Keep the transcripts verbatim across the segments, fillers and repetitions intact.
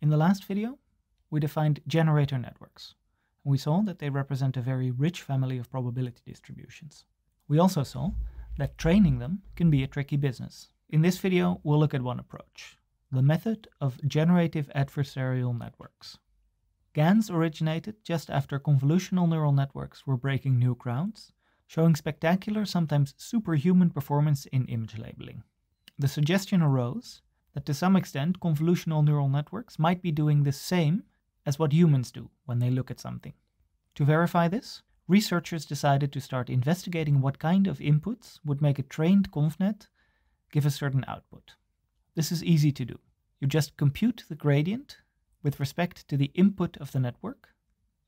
In the last video, we defined generator networks, and we saw that they represent a very rich family of probability distributions. We also saw that training them can be a tricky business. In this video, we'll look at one approach, the method of generative adversarial networks. GANs originated just after convolutional neural networks were breaking new grounds, showing spectacular, sometimes superhuman performance in image labeling. The suggestion arose that to some extent convolutional neural networks might be doing the same as what humans do when they look at something. To verify this, researchers decided to start investigating what kind of inputs would make a trained ConvNet give a certain output. This is easy to do. You just compute the gradient with respect to the input of the network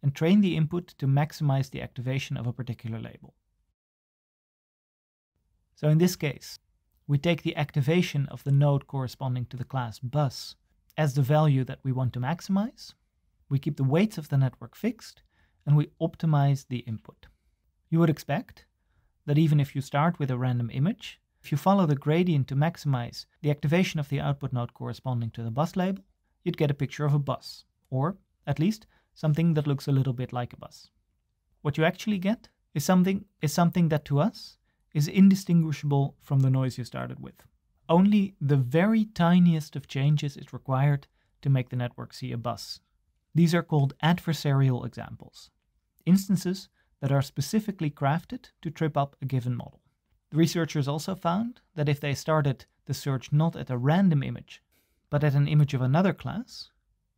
and train the input to maximize the activation of a particular label. So in this case, we take the activation of the node corresponding to the class bus as the value that we want to maximize. We keep the weights of the network fixed, and we optimize the input. You would expect that even if you start with a random image, if you follow the gradient to maximize the activation of the output node corresponding to the bus label, you'd get a picture of a bus, or at least something that looks a little bit like a bus. What you actually get is something, is something that to us is indistinguishable from the noise you started with. Only the very tiniest of changes is required to make the network see a bus. These are called adversarial examples, instances that are specifically crafted to trip up a given model. The researchers also found that if they started the search not at a random image, but at an image of another class,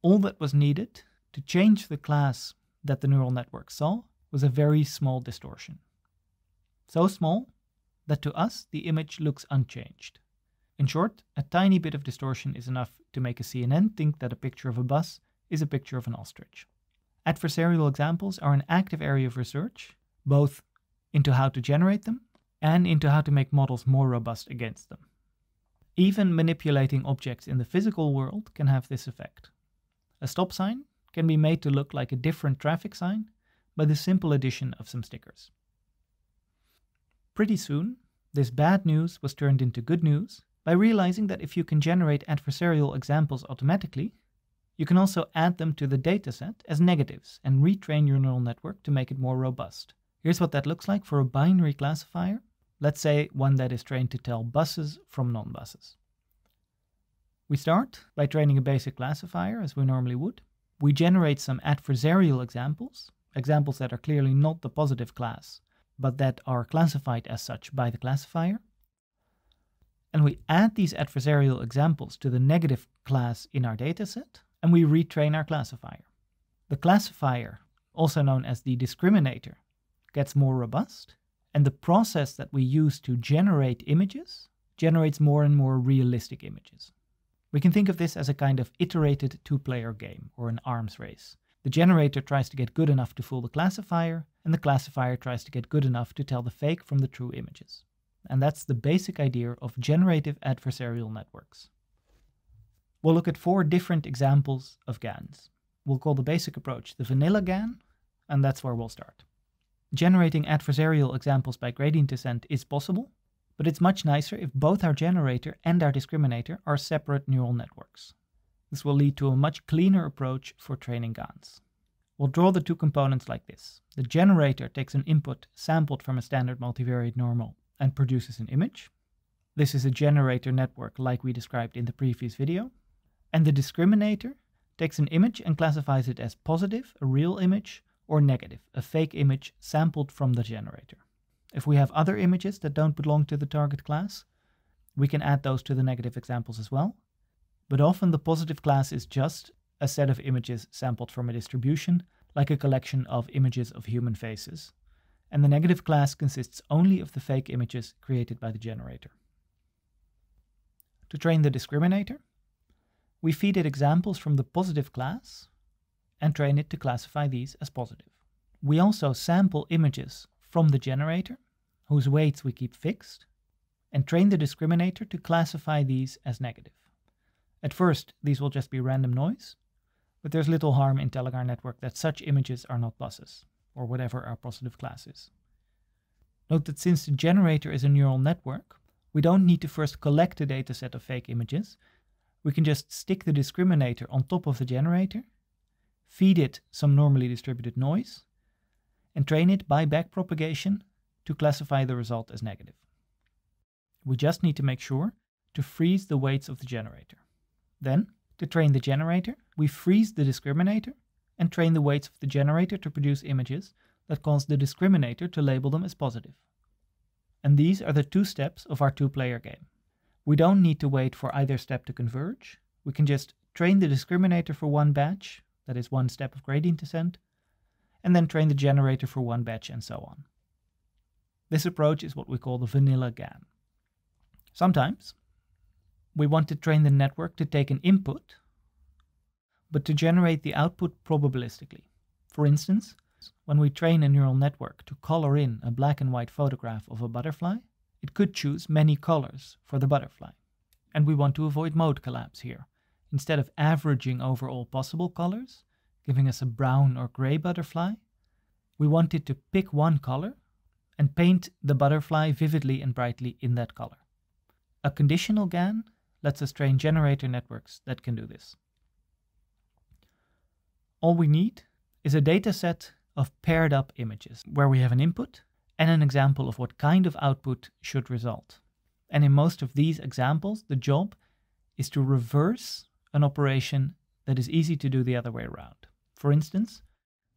all that was needed to change the class that the neural network saw was a very small distortion. So small that to us the image looks unchanged. In short, a tiny bit of distortion is enough to make a C N N think that a picture of a bus is a picture of an ostrich. Adversarial examples are an active area of research, both into how to generate them and into how to make models more robust against them. Even manipulating objects in the physical world can have this effect. A stop sign can be made to look like a different traffic sign by the simple addition of some stickers. Pretty soon, this bad news was turned into good news by realizing that if you can generate adversarial examples automatically, you can also add them to the dataset as negatives and retrain your neural network to make it more robust. Here's what that looks like for a binary classifier, let's say one that is trained to tell buses from non-buses. We start by training a basic classifier as we normally would. We generate some adversarial examples, examples that are clearly not the positive class, but that are classified as such by the classifier. And we add these adversarial examples to the negative class in our dataset, and we retrain our classifier. The classifier, also known as the discriminator, gets more robust, and the process that we use to generate images generates more and more realistic images. We can think of this as a kind of iterated two-player game, or an arms race. The generator tries to get good enough to fool the classifier, and the classifier tries to get good enough to tell the fake from the true images. And that's the basic idea of generative adversarial networks. We'll look at four different examples of GANs. We'll call the basic approach the vanilla GAN, and that's where we'll start. Generating adversarial examples by gradient descent is possible, but it's much nicer if both our generator and our discriminator are separate neural networks. This will lead to a much cleaner approach for training GANs. We'll draw the two components like this. The generator takes an input sampled from a standard multivariate normal and produces an image. This is a generator network like we described in the previous video. And the discriminator takes an image and classifies it as positive, a real image, or negative, a fake image sampled from the generator. If we have other images that don't belong to the target class, we can add those to the negative examples as well. But often the positive class is just a set of images sampled from a distribution, like a collection of images of human faces. And the negative class consists only of the fake images created by the generator. To train the discriminator, we feed it examples from the positive class and train it to classify these as positive. We also sample images from the generator, whose weights we keep fixed, and train the discriminator to classify these as negative. At first, these will just be random noise, but there's little harm in telling our network that such images are not buses, or whatever our positive class is. Note that since the generator is a neural network, we don't need to first collect a dataset of fake images, we can just stick the discriminator on top of the generator, feed it some normally distributed noise, and train it by backpropagation to classify the result as negative. We just need to make sure to freeze the weights of the generator. Then, to train the generator, we freeze the discriminator and train the weights of the generator to produce images that cause the discriminator to label them as positive. And these are the two steps of our two-player game. We don't need to wait for either step to converge. We can just train the discriminator for one batch, that is one step of gradient descent, and then train the generator for one batch and so on. This approach is what we call the vanilla GAN. Sometimes we want to train the network to take an input, but to generate the output probabilistically. For instance, when we train a neural network to color in a black and white photograph of a butterfly, it could choose many colors for the butterfly. And we want to avoid mode collapse here. Instead of averaging over all possible colors, giving us a brown or gray butterfly, we want it to pick one color and paint the butterfly vividly and brightly in that color. A conditional GAN lets us train generator networks that can do this. All we need is a data set of paired up images where we have an input and an example of what kind of output should result. And in most of these examples, the job is to reverse an operation that is easy to do the other way around. For instance,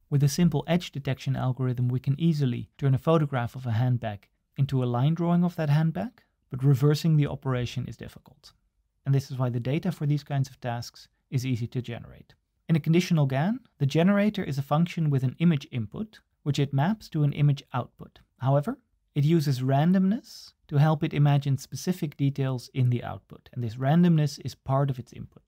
with a simple edge detection algorithm, we can easily turn a photograph of a handbag into a line drawing of that handbag, but reversing the operation is difficult. And this is why the data for these kinds of tasks is easy to generate. In a conditional GAN, the generator is a function with an image input, which it maps to an image output. However, it uses randomness to help it imagine specific details in the output, and this randomness is part of its input.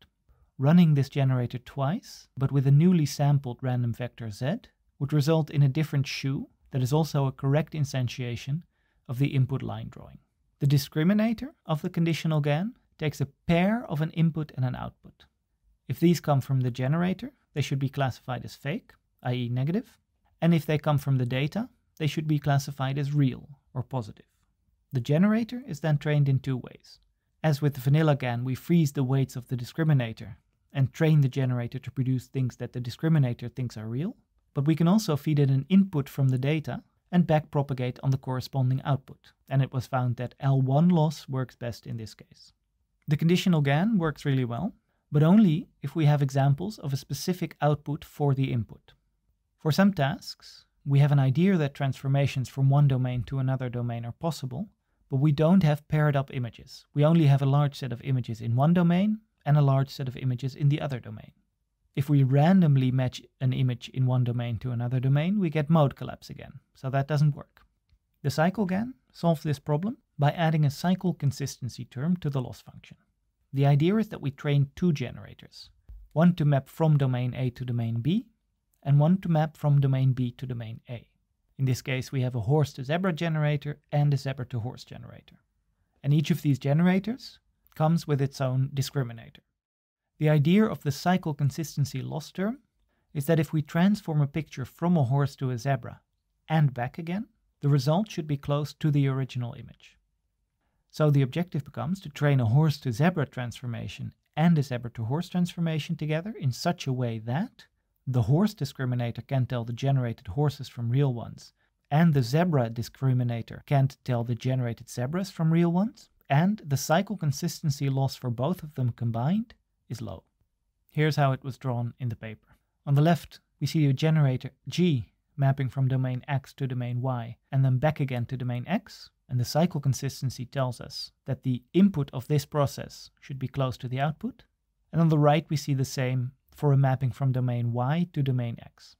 Running this generator twice, but with a newly sampled random vector z, would result in a different shoe that is also a correct instantiation of the input line drawing. The discriminator of the conditional GAN takes a pair of an input and an output. If these come from the generator, they should be classified as fake, that is negative, and if they come from the data, they should be classified as real or positive. The generator is then trained in two ways. As with the vanilla GAN, we freeze the weights of the discriminator and train the generator to produce things that the discriminator thinks are real, but we can also feed it an input from the data and backpropagate on the corresponding output, and it was found that L one loss works best in this case. The conditional GAN works really well, but only if we have examples of a specific output for the input. For some tasks, we have an idea that transformations from one domain to another domain are possible, but we don't have paired up images. We only have a large set of images in one domain and a large set of images in the other domain. If we randomly match an image in one domain to another domain, we get mode collapse again, so that doesn't work. The CycleGAN solves this problem by adding a cycle consistency term to the loss function. The idea is that we train two generators, one to map from domain A to domain B, and one to map from domain B to domain A. In this case, we have a horse to zebra generator and a zebra to horse generator. And each of these generators comes with its own discriminator. The idea of the cycle consistency loss term is that if we transform a picture from a horse to a zebra and back again, the result should be close to the original image. So the objective becomes to train a horse to zebra transformation and a zebra to horse transformation together in such a way that the horse discriminator can tell the generated horses from real ones, and the zebra discriminator can't tell the generated zebras from real ones, and the cycle consistency loss for both of them combined is low. Here's how it was drawn in the paper. On the left, we see a generator G mapping from domain X to domain Y and then back again to domain X. And the cycle consistency tells us that the input of this process should be close to the output. And on the right, we see the same for a mapping from domain Y to domain X.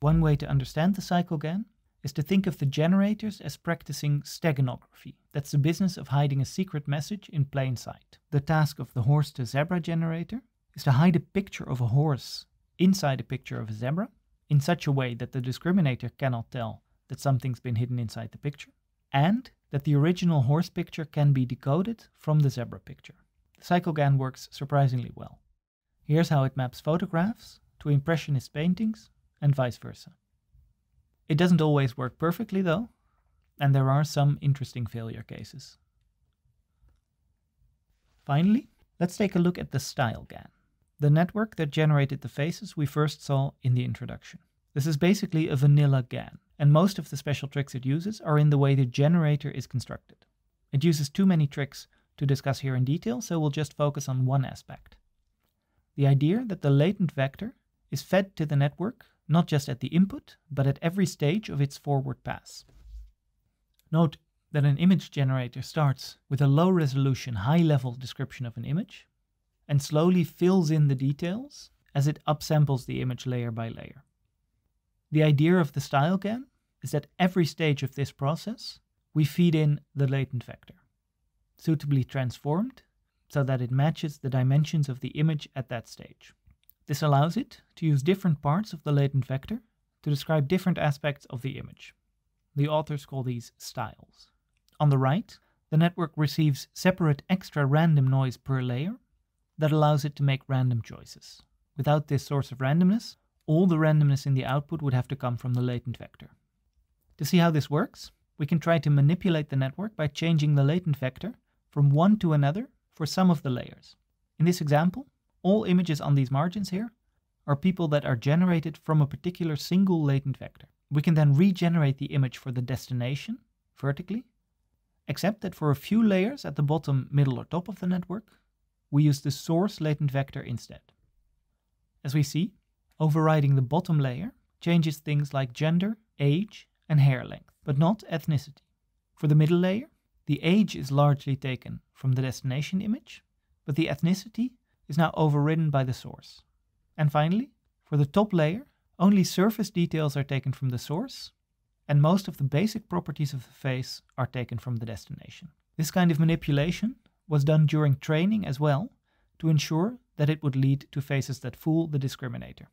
One way to understand the CycleGAN is to think of the generators as practicing steganography. That's the business of hiding a secret message in plain sight. The task of the horse to zebra generator is to hide a picture of a horse inside a picture of a zebra in such a way that the discriminator cannot tell that something's been hidden inside the picture, and that the original horse picture can be decoded from the zebra picture. The CycleGAN works surprisingly well. Here's how it maps photographs to impressionist paintings and vice versa. It doesn't always work perfectly though, and there are some interesting failure cases. Finally, Let's take a look at the StyleGAN, the network that generated the faces we first saw in the introduction. This is basically a vanilla GAN, and most of the special tricks it uses are in the way the generator is constructed. It uses too many tricks to discuss here in detail, so we'll just focus on one aspect. The idea that the latent vector is fed to the network, not just at the input, but at every stage of its forward pass. Note that an image generator starts with a low-resolution, high-level description of an image, and slowly fills in the details as it upsamples the image layer by layer. The idea of the StyleGAN is that every stage of this process, we feed in the latent vector, suitably transformed so that it matches the dimensions of the image at that stage. This allows it to use different parts of the latent vector to describe different aspects of the image. The authors call these styles. On the right, the network receives separate extra random noise per layer that allows it to make random choices. Without this source of randomness, all the randomness in the output would have to come from the latent vector. To see how this works, we can try to manipulate the network by changing the latent vector from one to another for some of the layers. In this example, all images on these margins here are people that are generated from a particular single latent vector. We can then regenerate the image for the destination, vertically, except that for a few layers at the bottom, middle or top of the network, we use the source latent vector instead. As we see, overriding the bottom layer changes things like gender, age and hair length, but not ethnicity. For the middle layer, the age is largely taken from the destination image, but the ethnicity is now overridden by the source. And finally, for the top layer, only surface details are taken from the source, and most of the basic properties of the face are taken from the destination. This kind of manipulation was done during training as well, to ensure that it would lead to faces that fool the discriminator.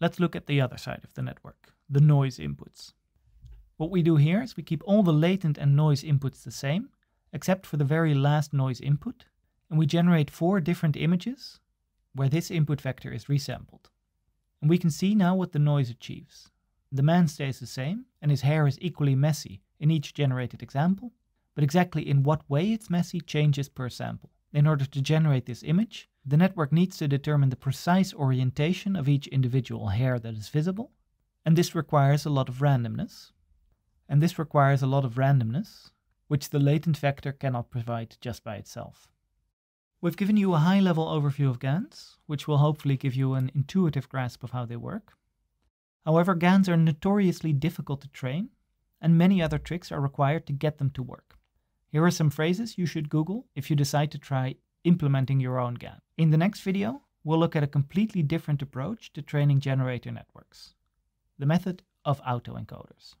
Let's look at the other side of the network, the noise inputs. What we do here is we keep all the latent and noise inputs the same, except for the very last noise input, and we generate four different images where this input vector is resampled. And we can see now what the noise achieves. The man stays the same, and his hair is equally messy in each generated example, but exactly in what way it's messy changes per sample. In order to generate this image, the network needs to determine the precise orientation of each individual hair that is visible, and this requires a lot of randomness, and this requires a lot of randomness, which the latent vector cannot provide just by itself. We've given you a high-level overview of GANs, which will hopefully give you an intuitive grasp of how they work. However, GANs are notoriously difficult to train, and many other tricks are required to get them to work. Here are some phrases you should Google if you decide to try implementing your own GAN. In the next video, we'll look at a completely different approach to training generator networks, the method of autoencoders.